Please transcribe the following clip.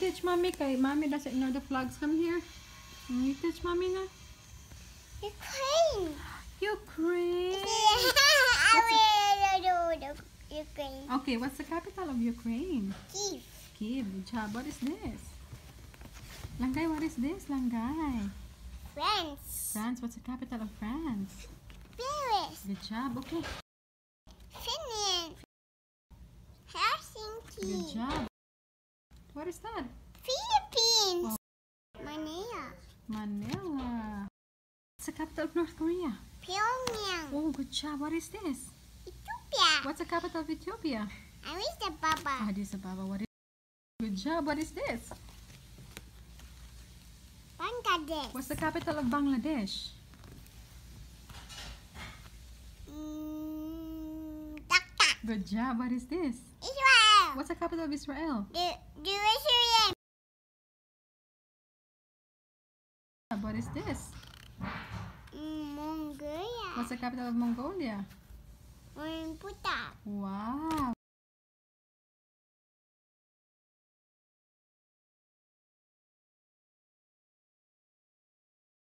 touch mommy. Kay mommy doesn't know the vlogs from here. Can you touch mommy now? Ukraine. Ukraine. Ukraine. Okay, what's the capital of Ukraine? Kyiv. Kyiv. Good job. What is this? Langay, what is this, Langay? France. France. What's the capital of France? Paris. Good job. Okay. Finland. Helsinki. Good job. What is that? Philippines. Oh. Manila. Manila. What's the capital of North Korea? Pyongyang. Oh, good job. What is this? Ethiopia. What's the capital of Ethiopia? Addis Ababa. Addis Ababa. What is this? Good job. What is this? Bangladesh. What's the capital of Bangladesh? Dakhtak. Good job. What is this? Israel. What's the capital of Israel? Jerusalem. What is this? Mongolia. What's the capital of Mongolia? Ulaanbaatar. Wow.